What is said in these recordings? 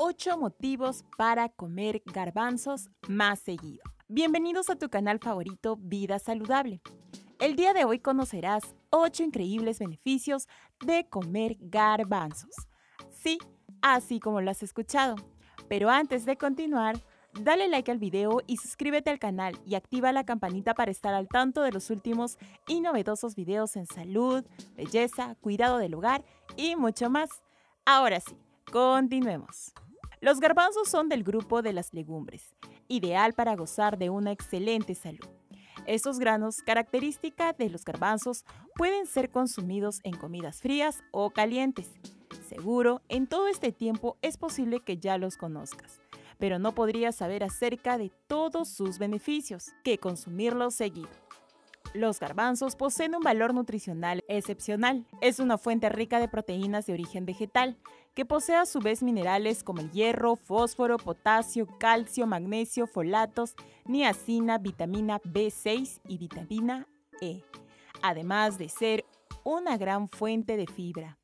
8 motivos para comer garbanzos más seguido. Bienvenidos a tu canal favorito Vida Saludable. El día de hoy conocerás 8 increíbles beneficios de comer garbanzos. Sí, así como lo has escuchado. Pero antes de continuar, dale like al video y suscríbete al canal y activa la campanita para estar al tanto de los últimos y novedosos videos en salud, belleza, cuidado del hogar y mucho más. Ahora sí, continuemos. Los garbanzos son del grupo de las legumbres, ideal para gozar de una excelente salud. Estos granos, característica de los garbanzos, pueden ser consumidos en comidas frías o calientes. Seguro, en todo este tiempo es posible que ya los conozcas, pero no podrías saber acerca de todos sus beneficios que consumirlos seguido. Los garbanzos poseen un valor nutricional excepcional. Es una fuente rica de proteínas de origen vegetal, que posee a su vez minerales como el hierro, fósforo, potasio, calcio, magnesio, folatos, niacina, vitamina B6 y vitamina E, además de ser una gran fuente de fibra.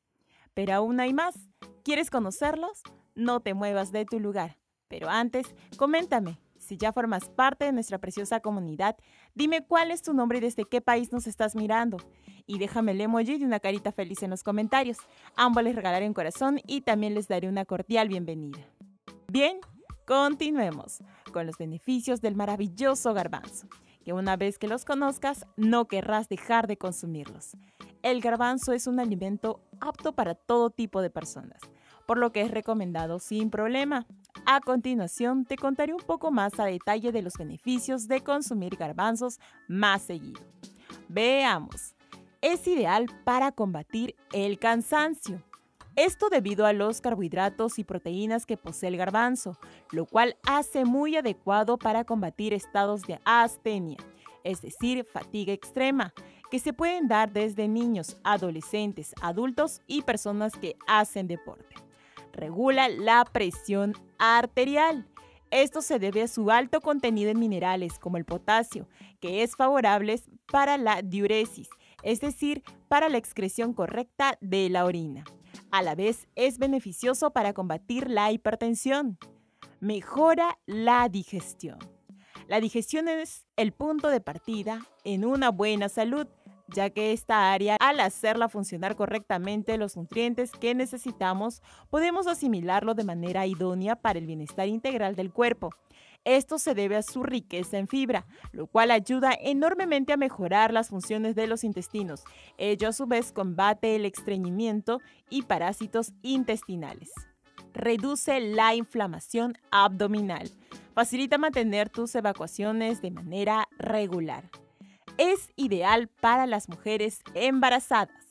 Pero aún hay más. ¿Quieres conocerlos? No te muevas de tu lugar. Pero antes, coméntame. Si ya formas parte de nuestra preciosa comunidad, dime cuál es tu nombre y desde qué país nos estás mirando. Y déjame el emoji de una carita feliz en los comentarios. Ambos les regalaré un corazón y también les daré una cordial bienvenida. Bien, continuemos con los beneficios del maravilloso garbanzo, que una vez que los conozcas, no querrás dejar de consumirlos. El garbanzo es un alimento apto para todo tipo de personas, por lo que es recomendado sin problema. A continuación, te contaré un poco más a detalle de los beneficios de consumir garbanzos más seguido. Veamos. Es ideal para combatir el cansancio. Esto debido a los carbohidratos y proteínas que posee el garbanzo, lo cual hace muy adecuado para combatir estados de astenia, es decir, fatiga extrema, que se pueden dar desde niños, adolescentes, adultos y personas que hacen deporte. Regula la presión arterial. Esto se debe a su alto contenido en minerales como el potasio, que es favorable para la diuresis, es decir, para la excreción correcta de la orina. A la vez es beneficioso para combatir la hipertensión. Mejora la digestión. La digestión es el punto de partida en una buena salud, ya que esta área, al hacerla funcionar correctamente los nutrientes que necesitamos, podemos asimilarlo de manera idónea para el bienestar integral del cuerpo. Esto se debe a su riqueza en fibra, lo cual ayuda enormemente a mejorar las funciones de los intestinos. Ello a su vez combate el estreñimiento y parásitos intestinales. Reduce la inflamación abdominal. Facilita mantener tus evacuaciones de manera regular. Es ideal para las mujeres embarazadas.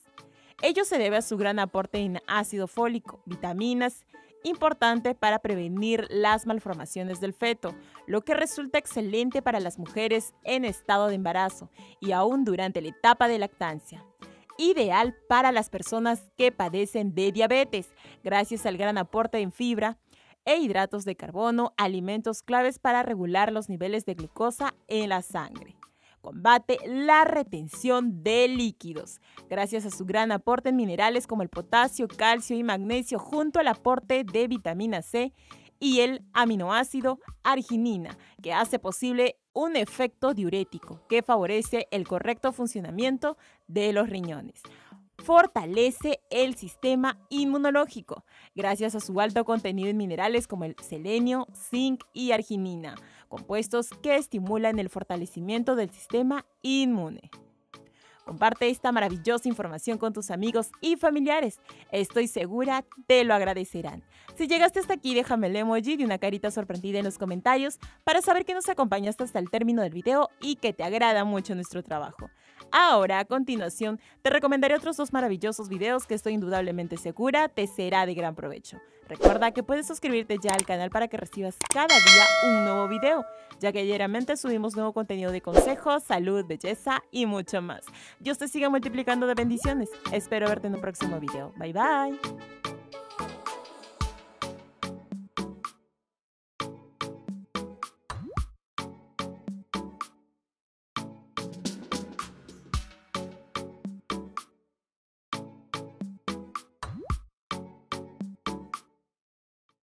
Ello se debe a su gran aporte en ácido fólico, vitaminas, importante para prevenir las malformaciones del feto, lo que resulta excelente para las mujeres en estado de embarazo y aún durante la etapa de lactancia. Ideal para las personas que padecen de diabetes, gracias al gran aporte en fibra e hidratos de carbono, alimentos claves para regular los niveles de glucosa en la sangre. Combate la retención de líquidos, gracias a su gran aporte en minerales como el potasio, calcio y magnesio, junto al aporte de vitamina C y el aminoácido arginina, que hace posible un efecto diurético que favorece el correcto funcionamiento de los riñones. Fortalece el sistema inmunológico, gracias a su alto contenido en minerales como el selenio, zinc y arginina, compuestos que estimulan el fortalecimiento del sistema inmune. Comparte esta maravillosa información con tus amigos y familiares. Estoy segura te lo agradecerán. Si llegaste hasta aquí, déjame el emoji de una carita sorprendida en los comentarios para saber que nos acompañaste hasta el término del video y que te agrada mucho nuestro trabajo. Ahora, a continuación, te recomendaré otros 2 maravillosos videos que estoy indudablemente segura te será de gran provecho. Recuerda que puedes suscribirte ya al canal para que recibas cada día un nuevo video, ya que diariamente subimos nuevo contenido de consejos, salud, belleza y mucho más. Dios te siga multiplicando de bendiciones. Espero verte en un próximo video. Bye, bye.